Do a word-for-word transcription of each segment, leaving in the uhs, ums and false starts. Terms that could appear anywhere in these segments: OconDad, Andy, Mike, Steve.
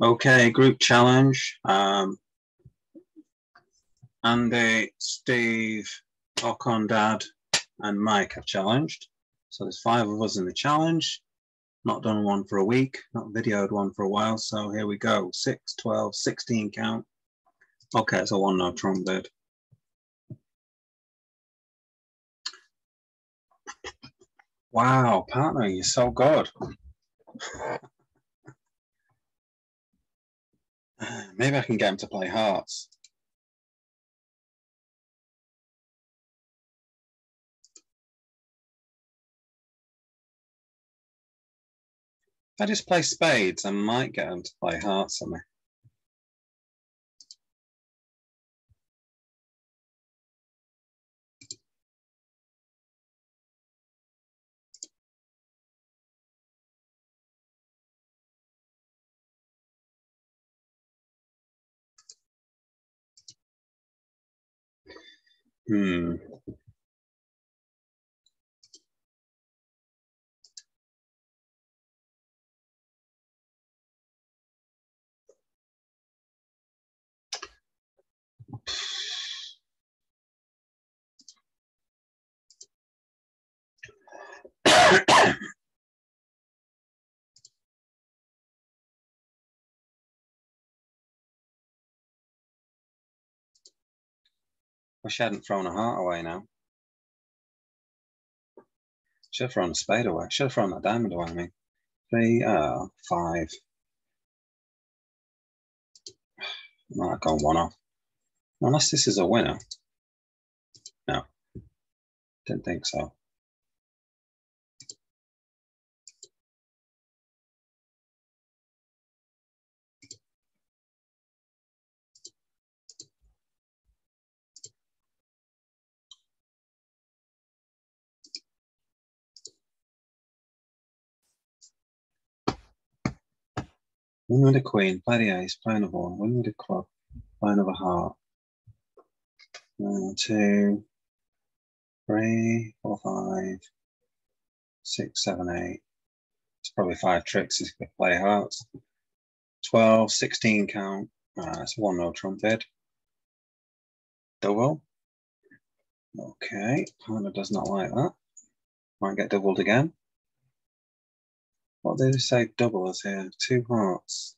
Okay, group challenge. Um, Andy, Steve, OconDad, and Mike have challenged. So there's five of us in the challenge. Not done one for a week, not videoed one for a while. So here we go, six, twelve, sixteen count. Okay, it's a one note trumpet. Wow, partner, you're so good. Maybe I can get him to play hearts. If I just play spades, I might get him to play hearts on me. Hmm. Wish I hadn't thrown a heart away now. Should have thrown a spade away. Should have thrown a diamond away, I mean. Three, uh, five. Might have gone one off. Unless this is a winner. No. Didn't think so. Win with a queen, play the ace, play another one, win with a club, play another heart. One, two, three, four, five, six, seven, eight. It's probably five tricks, he's going to play hearts. twelve, sixteen count. Uh, it's one no trump bid. Double. Okay, partner does not like that. Might get doubled again. What did they say double is here? Two hearts.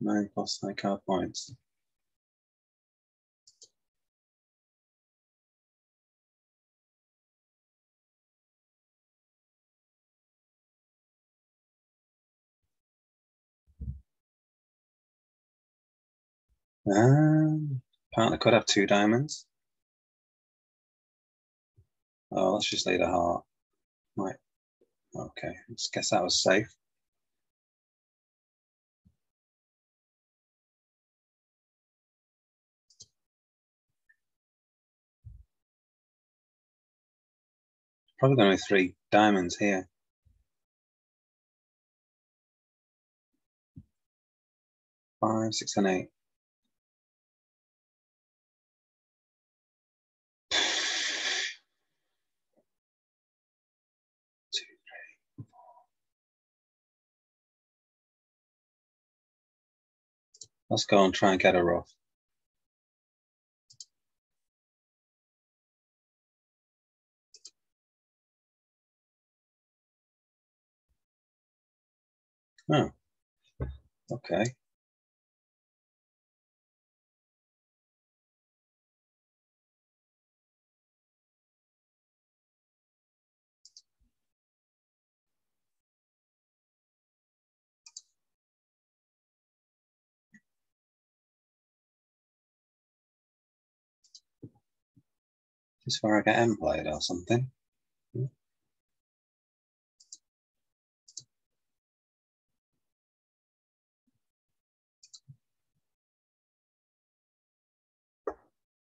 Nine plus nine card points. Um, partner could have two diamonds. Oh, let's just leave a heart. Right. Okay, let's guess that was safe. Probably going to be three diamonds here. Five, six, and eight. Let's go and try and get a rough. Oh, okay. This is where I get M played or something.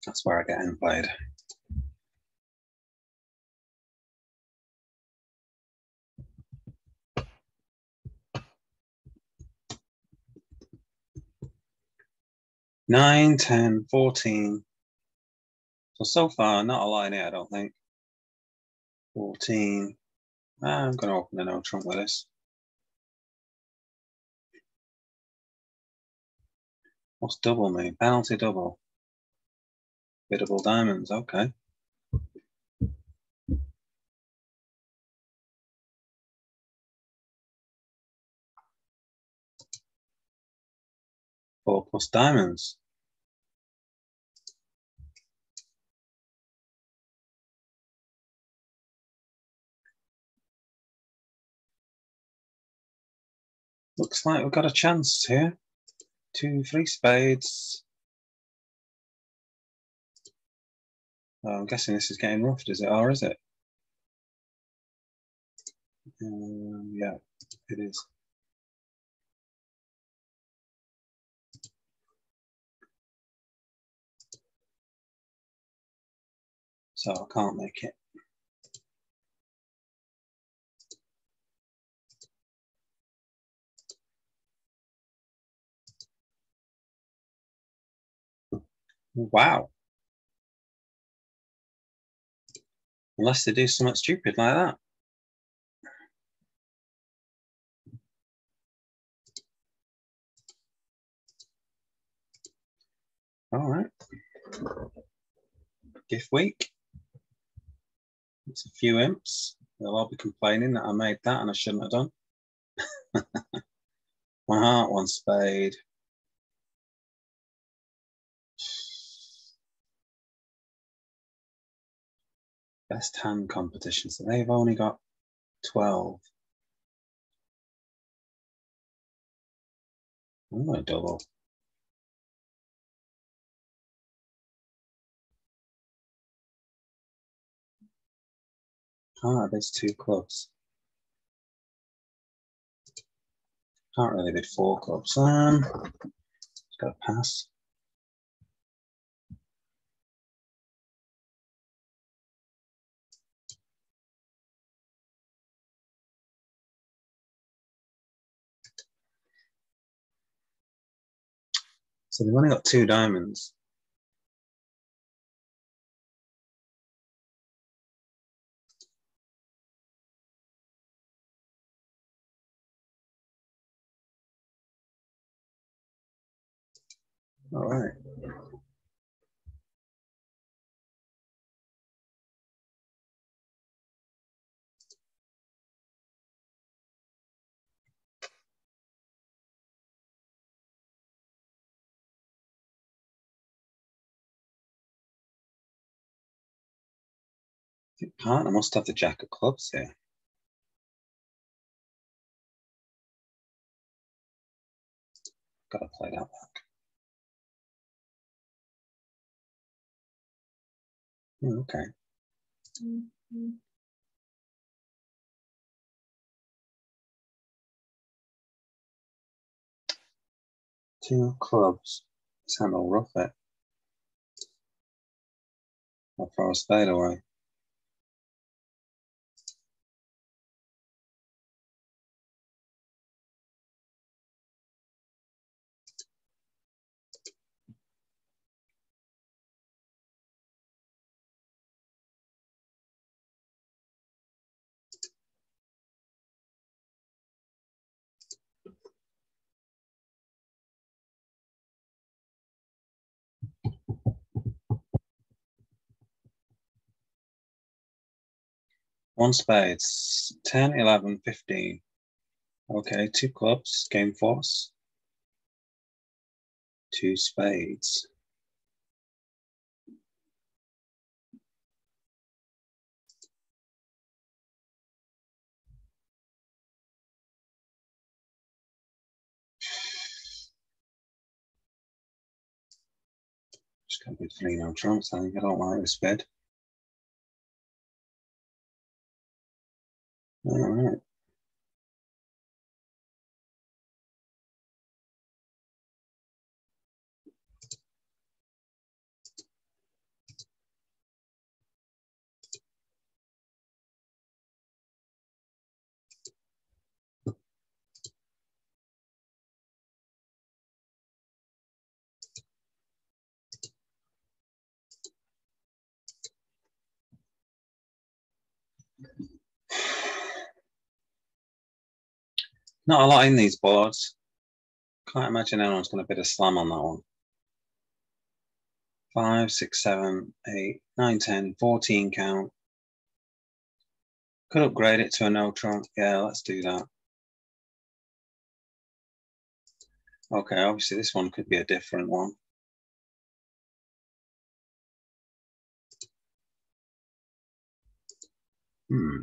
That's where I get M played. Nine, ten, fourteen. So, so far, not a line here, I don't think. fourteen. I'm going to open the no trump with this. What's double mean? Penalty double. Biddable diamonds, okay. Four plus diamonds. Looks like we've got a chance here. Two, three spades. Oh, I'm guessing this is getting roughed, is it? Or is it? Um, yeah, it is. So I can't make it. Wow. Unless they do something stupid like that. All right. Gift week. It's a few imps. They'll all be complaining that I made that and I shouldn't have done. One heart, one spade. Best hand competition. So they've only got twelve. I'm going to double. Ah, that's too close. Can't really bid four clubs. Um, just got to pass. So they've only got two diamonds. All right. Your partner must have the jack of clubs here. Gotta play that back. Oh, okay. Mm-hmm. Two clubs. This hand will rough it. I'll throw a spade away. One spades, ten, eleven, fifteen. Okay, two clubs, game force. Two spades. Just got to be three no trumps, I think. I don't like this bid. All right. Not a lot in these boards. Can't imagine anyone's going to bid a slam on that one. five, six, seven, eight, nine, ten, fourteen count. Could upgrade it to an ultra. Yeah, let's do that. Okay, obviously this one could be a different one. Hmm.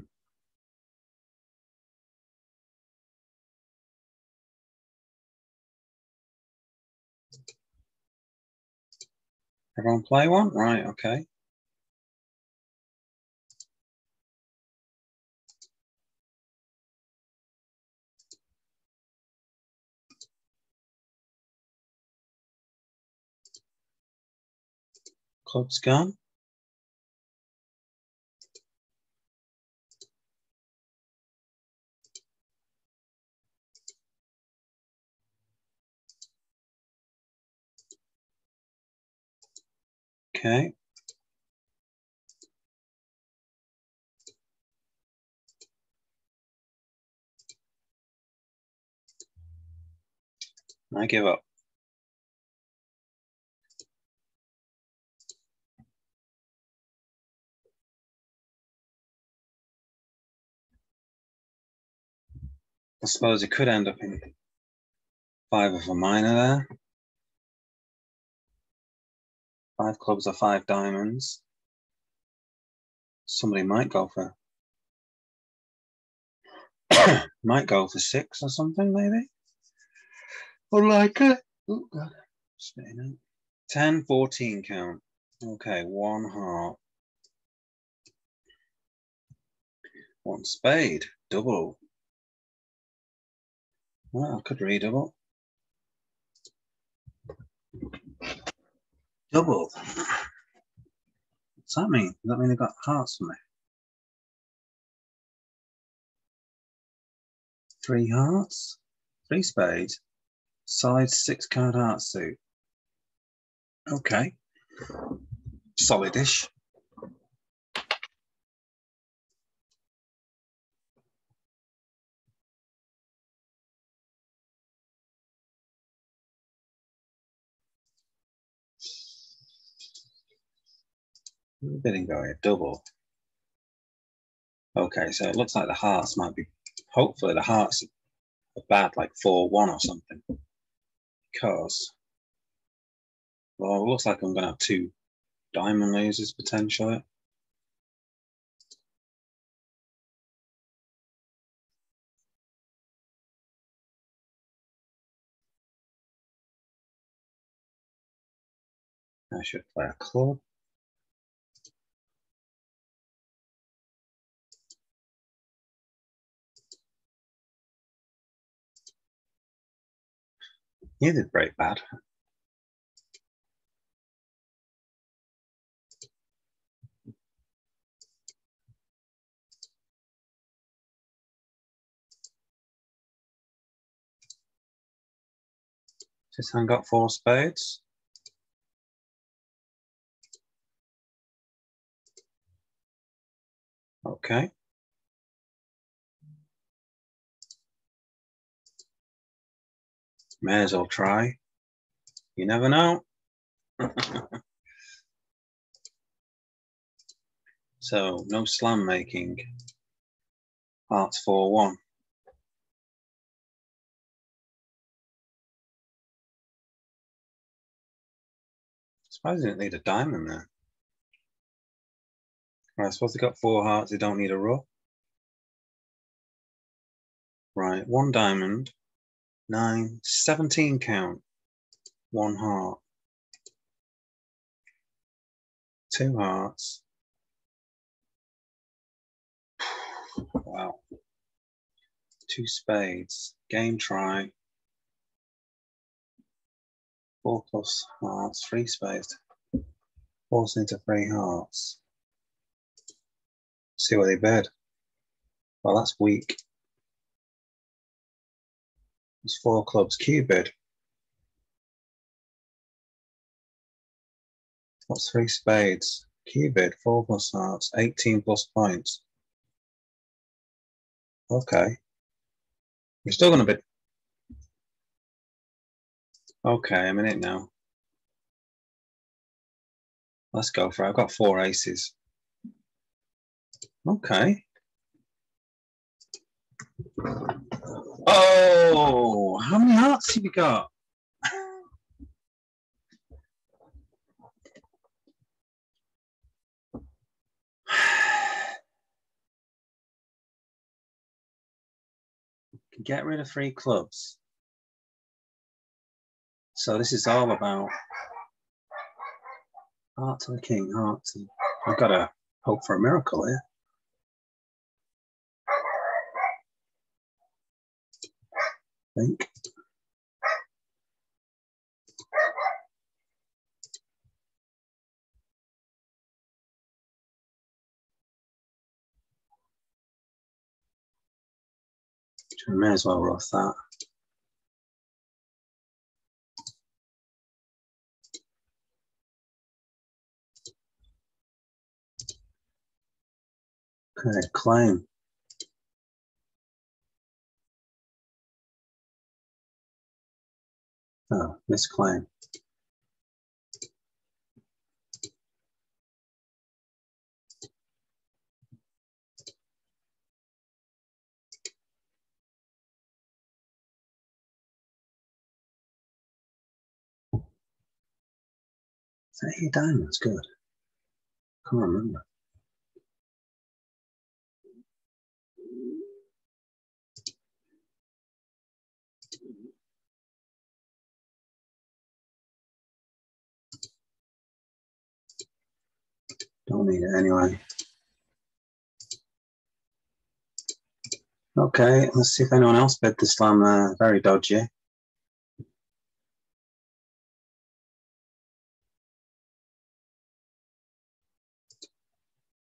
Everyone play one? Right, okay. Club's gone. Okay. I give up. I suppose it could end up in five of a minor there. Five clubs or five diamonds. Somebody might go for might go for six or something, maybe. Unlikely. Oh god, spitting out. Ten, fourteen count. Okay, one heart. One spade. Double. Well, I could redouble. Double. What's that mean? Does that mean they've got hearts for me? Three hearts, three spades, solid six card heart suit. Okay. Solidish. Bidding going a double. Okay, so it looks like the hearts might be, hopefully the hearts are bad, like four one or something. Because, well, it looks like I'm going to have two diamond losers potentially. I should play a club. You did very bad. This hand got four spades. Okay. May as well try. You never know. So no slam making. Hearts four one. Surprised they didn't need a diamond there. Right, I suppose they got four hearts. They don't need a rook. Right, one diamond. Nine, seventeen count, one heart, two hearts. Wow. Two spades, game try. Four plus hearts, three spades. Force into three hearts. See what they bid. Well, that's weak. Four clubs cubed. What's three spades? Cubed, four plus hearts, eighteen plus points. Okay. You're still going to bid. Okay, I'm in it now. Let's go for it. I've got four aces. Okay. Oh, how many hearts have you got? Get rid of three clubs. So this is all about heart to the king, heart to... I've got to hope for a miracle here. I think. We may as well rough that. Okay, claim. Oh, misclaim. Is that eight diamonds? Good. Can't remember. Don't need it anyway. Okay, let's see if anyone else bid this slam there. Very dodgy.